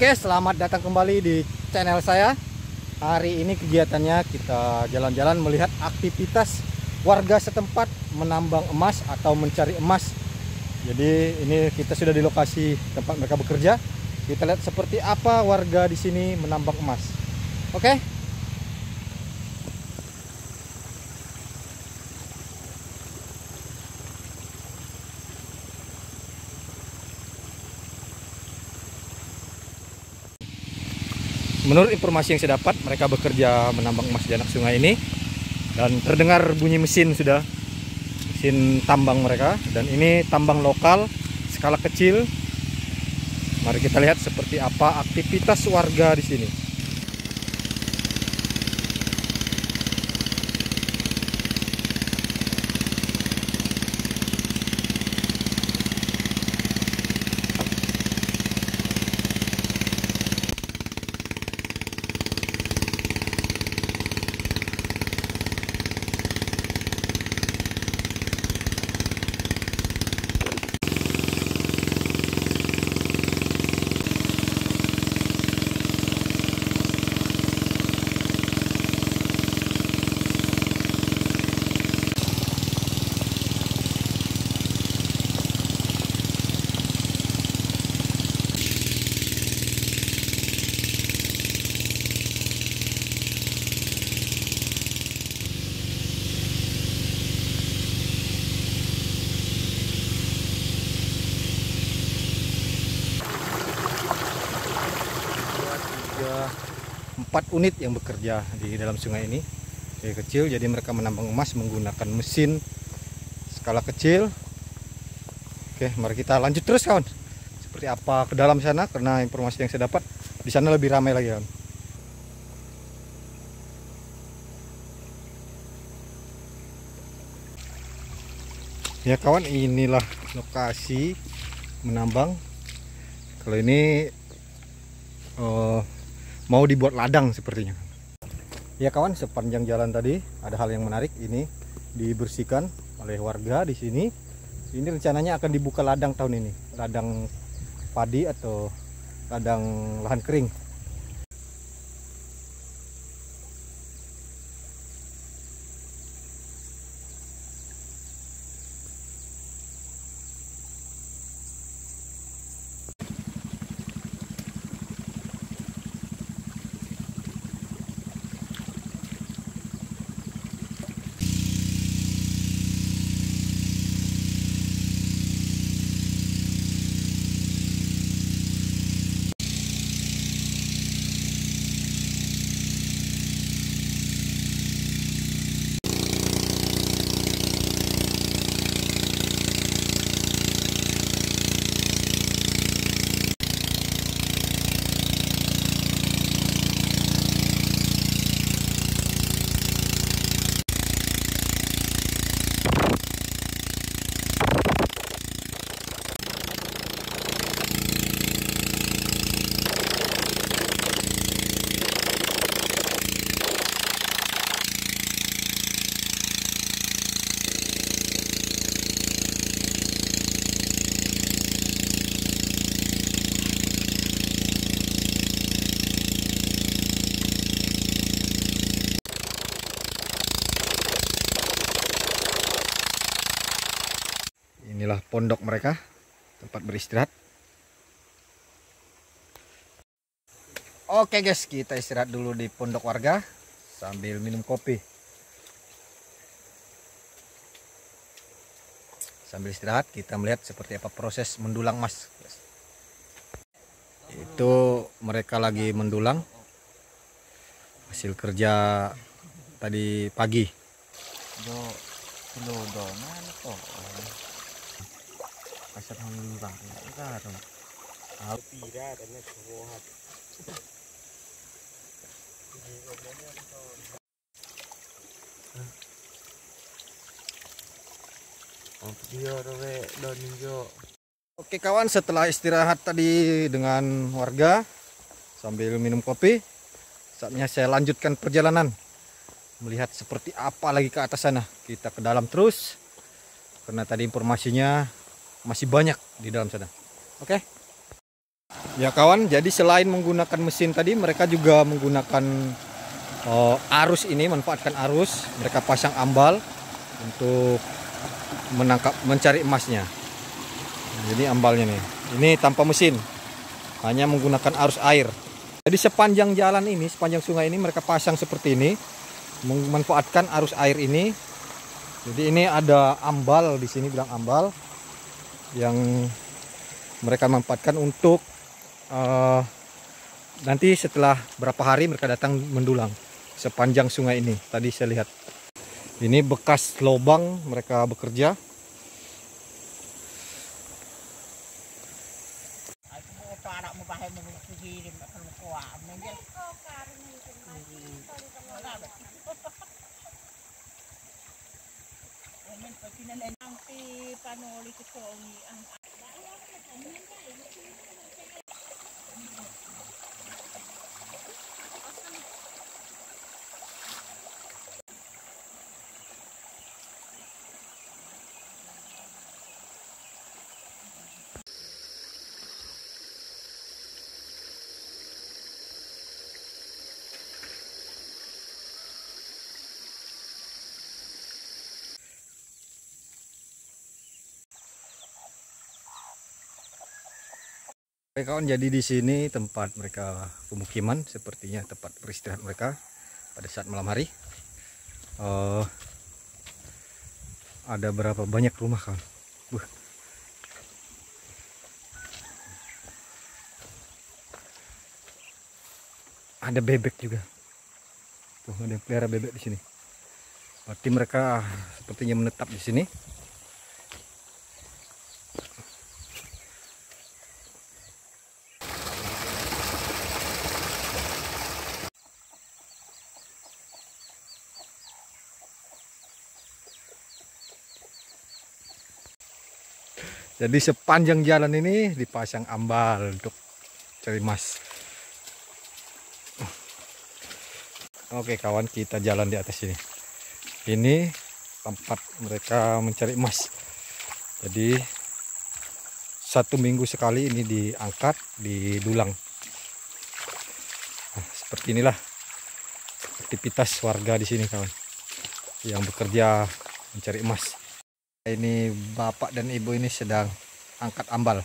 Oke, selamat datang kembali di channel saya. Hari ini kegiatannya kita jalan-jalan melihat aktivitas warga setempat menambang emas atau mencari emas. Jadi ini kita sudah di lokasi tempat mereka bekerja. Kita lihat seperti apa warga di sini menambang emas. Oke. Menurut informasi yang saya dapat, mereka bekerja menambang emas di anak sungai ini dan terdengar bunyi mesin tambang mereka, dan ini tambang lokal skala kecil. Mari kita lihat seperti apa aktivitas warga di sini. Empat unit yang bekerja di dalam sungai ini dari kecil, jadi mereka menambang emas menggunakan mesin skala kecil. Oke, mari kita lanjut terus kawan, seperti apa ke dalam sana, karena informasi yang saya dapat di sana lebih ramai lagi kawan. Ya kawan, inilah lokasi menambang. Kalau ini mau dibuat ladang sepertinya. Ya kawan, sepanjang jalan tadi ada hal yang menarik, ini dibersihkan oleh warga di sini. Ini rencananya akan dibuka ladang tahun ini, ladang padi atau ladang lahan kering. Inilah pondok mereka, tempat beristirahat. Oke guys, kita istirahat dulu di pondok warga sambil minum kopi. Sambil istirahat kita melihat seperti apa proses mendulang emas. Itu mereka lagi mendulang hasil kerja tadi pagi. Oke kawan, setelah istirahat tadi dengan warga sambil minum kopi, saatnya saya lanjutkan perjalanan melihat seperti apa lagi ke atas sana. Kita ke dalam terus karena tadi informasinya masih banyak di dalam sana. Oke. Ya kawan, jadi selain menggunakan mesin tadi, mereka juga menggunakan arus ini, manfaatkan arus. Mereka pasang ambal untuk menangkap, mencari emasnya. Jadi ambalnya nih, ini tanpa mesin, hanya menggunakan arus air. Jadi sepanjang jalan ini, sepanjang sungai ini mereka pasang seperti ini, memanfaatkan arus air ini. Jadi ini ada ambal di sini, bilang ambal, yang mereka manfaatkan untuk nanti setelah berapa hari mereka datang mendulang sepanjang sungai ini. Tadi saya lihat ini bekas lubang mereka bekerja. Oke kawan, jadi di sini tempat mereka pemukiman, sepertinya tempat beristirahat mereka pada saat malam hari. Ada berapa banyak rumah kawan? Ada bebek juga. Tuh, ada yang pelihara bebek di sini. Berarti mereka sepertinya menetap di sini. Jadi sepanjang jalan ini dipasang ambal untuk cari mas. Oke kawan, kita jalan di atas ini. Ini tempat mereka mencari emas. Jadi satu minggu sekali ini diangkat, didulang. Nah, seperti inilah aktivitas warga di sini kawan, yang bekerja mencari emas. Ini bapak dan ibu ini sedang angkat ambal.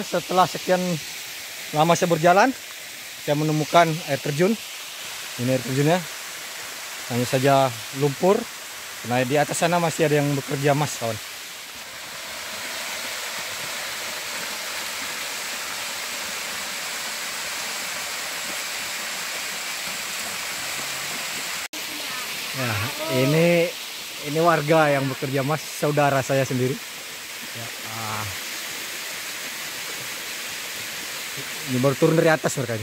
Setelah sekian lama saya berjalan, saya menemukan air terjun. Ini air terjunnya, hanya saja lumpur. Nah, di atas sana masih ada yang bekerja mas kawan. Nah, ini warga yang bekerja mas, saudara saya sendiri. Ya, ini baru turun dari atas mereka.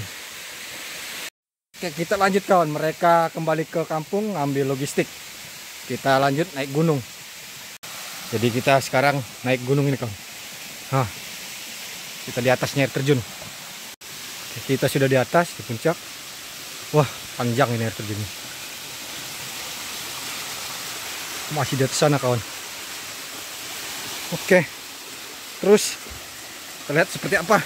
Oke, kita lanjut kawan. Mereka kembali ke kampung ngambil logistik. Kita lanjut naik gunung. Jadi kita sekarang naik gunung ini kawan. Hah. Kita di atasnya air terjun. Kita sudah di atas, di puncak. Wah, panjang ini air terjunnya. Masih di atas sana kawan. Oke. Terus terlihat seperti apa?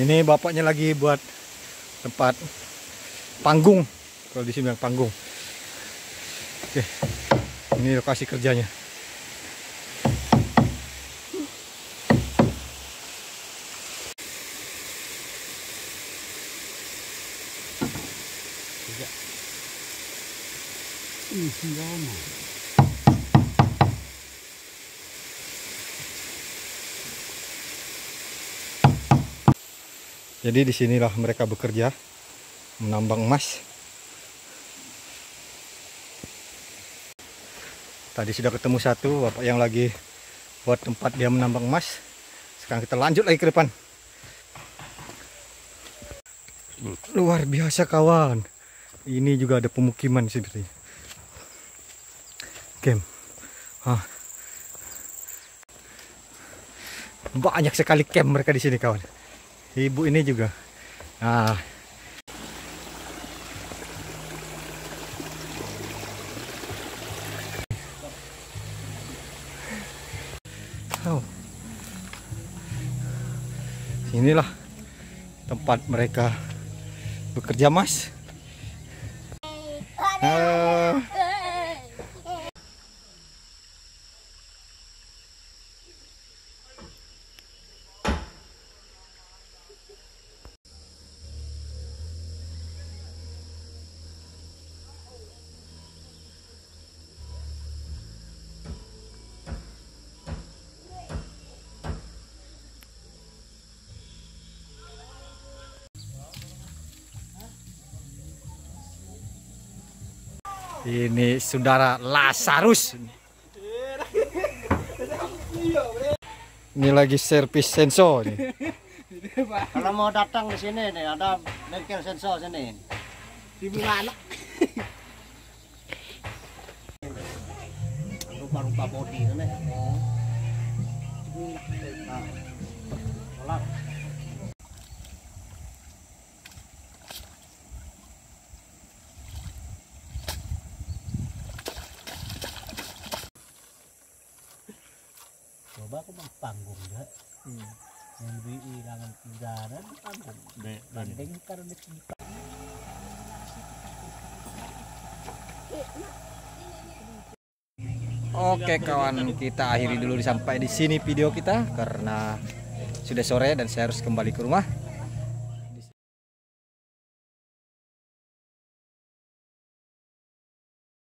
Ini bapaknya lagi buat tempat panggung, kalau di sini bilang panggung. Oke, ini lokasi kerjanya. isi lama. Jadi disinilah mereka bekerja menambang emas. Tadi sudah ketemu satu bapak yang lagi buat tempat dia menambang emas. Sekarang kita lanjut lagi ke depan. Luar biasa kawan. Ini juga ada pemukiman seperti ini. Game. Hah. Banyak sekali camp mereka di sini kawan. Ibu ini juga. Nah. Oh. Inilah tempat mereka bekerja mas. Ini saudara Lazarus. Ini lagi servis sensor nih. Kalau mau datang ke sini nih ada bengkel sensor sini. Di mana? Rupa-rupa bodi sana. Nah. Aku bang panggung dah, memberi ilangan pelajaran panggung. Banding karena kita. Oke kawan, kita akhiri dulu sampai di sini video kita karena sudah sore dan saya harus kembali ke rumah.